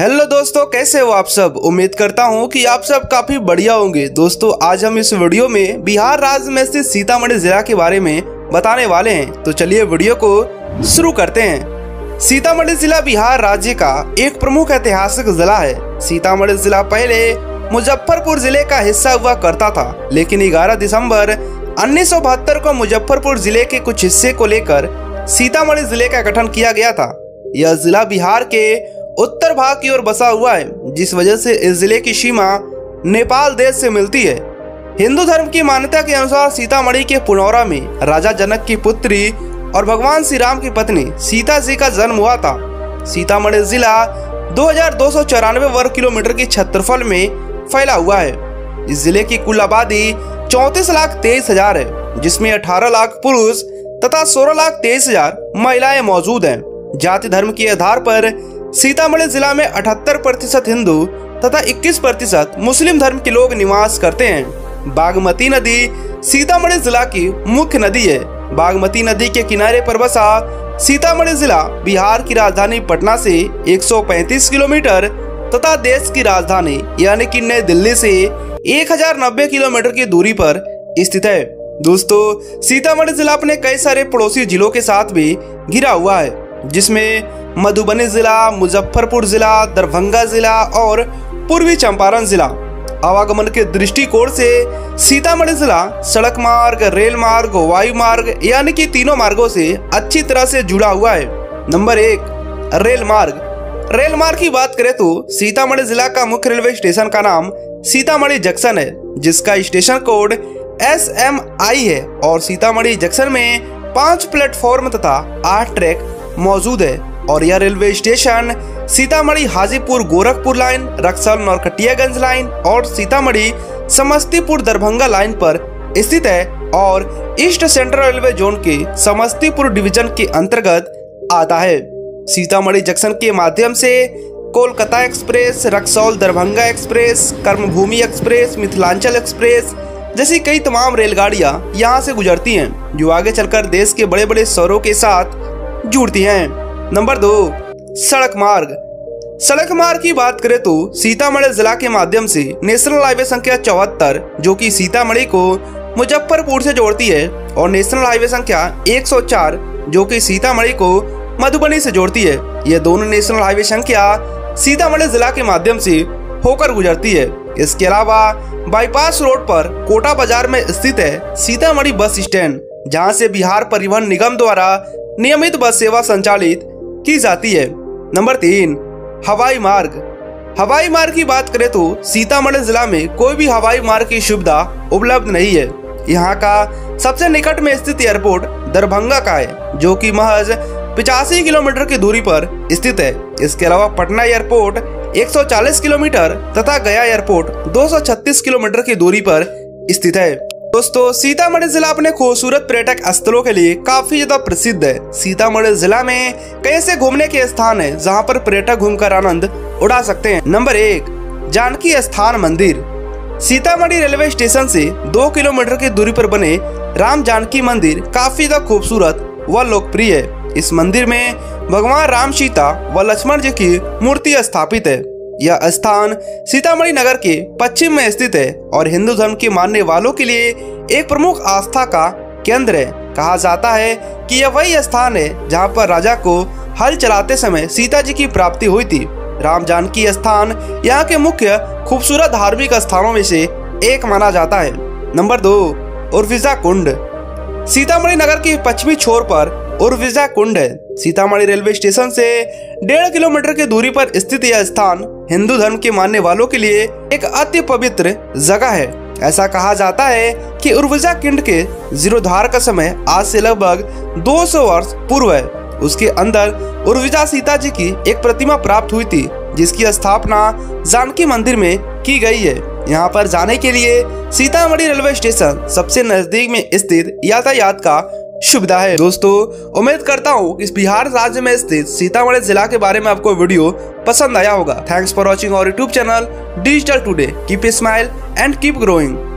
Hello दोस्तों, कैसे हो आप सब। उम्मीद करता हूं कि आप सब काफी बढ़िया होंगे। दोस्तों आज हम इस वीडियो में बिहार राज्य में स्थित सीतामढ़ी जिला के बारे में बताने वाले हैं, तो चलिए वीडियो को शुरू करते हैं। सीतामढ़ी जिला बिहार राज्य का एक प्रमुख ऐतिहासिक जिला है। सीतामढ़ी जिला पहले मुजफ्फरपुर जिले का हिस्सा हुआ करता था, लेकिन 11 दिसंबर 1972 को मुजफ्फरपुर जिले के कुछ हिस्से को लेकर सीतामढ़ी जिले का गठन किया गया था। यह जिला बिहार के उत्तर भाग की ओर बसा हुआ है, जिस वजह से इस जिले की सीमा नेपाल देश से मिलती है। हिंदू धर्म की मान्यता के अनुसार सीतामढ़ी के पुनौरा में राजा जनक की पुत्री और भगवान श्री राम की पत्नी सीता जी का जन्म हुआ था। सीतामढ़ी जिला 2294 वर्ग किलोमीटर की क्षेत्रफल में फैला हुआ है। इस जिले की कुल आबादी 34,23,000 है, जिसमें 18 लाख पुरुष तथा 16,23,000 महिलाएं मौजूद हैं। जाति धर्म के आधार पर सीतामढ़ी जिला में 78% हिंदू तथा 21% मुस्लिम धर्म के लोग निवास करते हैं। बागमती नदी सीतामढ़ी जिला की मुख्य नदी है। बागमती नदी के किनारे पर बसा सीतामढ़ी जिला बिहार की राजधानी पटना से 135 किलोमीटर तथा देश की राजधानी यानी कि नई दिल्ली से 1090 किलोमीटर की दूरी पर स्थित है। दोस्तों सीतामढ़ी जिला अपने कई सारे पड़ोसी जिलों के साथ भी घिरा हुआ है, जिसमें मधुबनी जिला, मुजफ्फरपुर जिला, दरभंगा जिला और पूर्वी चंपारण जिला। आवागमन के दृष्टिकोण से सीतामढ़ी जिला सड़क मार्ग, रेल मार्ग, वायु मार्ग यानी कि तीनों मार्गों से अच्छी तरह से जुड़ा हुआ है। नंबर 1, रेल मार्ग। रेल मार्ग की बात करें तो सीतामढ़ी जिला का मुख्य रेलवे स्टेशन का नाम सीतामढ़ी जंक्शन है, जिसका स्टेशन कोड SMI है और सीतामढ़ी जंक्शन में 5 प्लेटफॉर्म तथा 8 ट्रैक मौजूद है और यह railway station Sitamarhi Hajipur Gorakhpur line, Raxaul Narkatiaganj line और सीतामढ़ी समस्तीपुर दरभंगा लाइन पर स्थित है और ईस्ट सेंट्रल रेलवे जोन के समस्तीपुर डिवीजन के अंतर्गत आता है। सीतामढ़ी जंक्शन के माध्यम से कोलकाता एक्सप्रेस, रक्सौल दरभंगा एक्सप्रेस, कर्म भूमि एक्सप्रेस, मिथिलांचल एक्सप्रेस जैसी कई तमाम रेलगाड़ियाँ यहाँ से गुजरती हैं, जो आगे चलकर देश के बड़े बड़े शहरों के साथ जुड़ती हैं। नंबर 2, सड़क मार्ग। सड़क मार्ग की बात करें तो सीतामढ़ी जिला के माध्यम से नेशनल हाईवे संख्या 74 जो कि सीतामढ़ी को मुजफ्फरपुर से जोड़ती है और नेशनल हाईवे संख्या 104 जो कि सीतामढ़ी को मधुबनी से जोड़ती है, ये दोनों नेशनल हाईवे संख्या सीतामढ़ी जिला के माध्यम से होकर गुजरती है। इसके अलावा बाईपास रोड पर कोटा बाजार में स्थित है सीतामढ़ी बस स्टैंड, जहाँ से बिहार परिवहन निगम द्वारा नियमित बस सेवा संचालित की जाती है। नंबर 3, हवाई मार्ग। हवाई मार्ग की बात करें तो सीतामढ़ी जिला में कोई भी हवाई मार्ग की सुविधा उपलब्ध नहीं है। यहाँ का सबसे निकट में स्थित एयरपोर्ट दरभंगा का है, जो कि महज 85 किलोमीटर की दूरी पर स्थित है। इसके अलावा पटना एयरपोर्ट 140 किलोमीटर तथा गया एयरपोर्ट 236 किलोमीटर की दूरी पर स्थित है। दोस्तों सीतामढ़ी जिला अपने खूबसूरत पर्यटक स्थलों के लिए काफी ज्यादा प्रसिद्ध है। सीतामढ़ी जिला में कई ऐसे घूमने के स्थान हैं जहां पर पर्यटक घूमकर आनंद उठा सकते हैं। नंबर 1, जानकी स्थान मंदिर। सीतामढ़ी रेलवे स्टेशन से 2 किलोमीटर की दूरी पर बने राम जानकी मंदिर काफी ज्यादा खूबसूरत व लोकप्रिय है। इस मंदिर में भगवान राम, सीता व लक्ष्मण जी की मूर्ति स्थापित है। यह स्थान सीतामढ़ी नगर के पश्चिम में स्थित है और हिंदू धर्म के मानने वालों के लिए एक प्रमुख आस्था का केंद्र है। कहा जाता है कि यह वही स्थान है जहां पर राजा को हल चलाते समय सीता जी की प्राप्ति हुई थी। राम जानकी स्थान यहां के मुख्य खूबसूरत धार्मिक स्थानों में से एक माना जाता है। नंबर 2, उर्विजा कुंड। सीतामढ़ी नगर के पश्चिमी छोर पर उर्विजा कुंड है। सीतामढ़ी रेलवे स्टेशन से 1.5 किलोमीटर की दूरी पर स्थित यह स्थान हिंदू धर्म के मानने वालों के लिए एक अति पवित्र जगह है। ऐसा कहा जाता है कि उर्विजा कुंड के जीर्णोद्धार का समय आज से लगभग 200 वर्ष पूर्व है। उसके अंदर उर्विजा सीता जी की एक प्रतिमा प्राप्त हुई थी, जिसकी स्थापना जानकी मंदिर में की गई है। यहाँ पर जाने के लिए सीतामढ़ी रेलवे स्टेशन सबसे नजदीक में स्थित यातायात का सुविधा है। दोस्तों उम्मीद करता हूँ कि इस बिहार राज्य में स्थित सीतामढ़ी जिला के बारे में आपको वीडियो पसंद आया होगा। थैंक्स फॉर वॉचिंग और YouTube channel digital today. Keep smile and keep growing.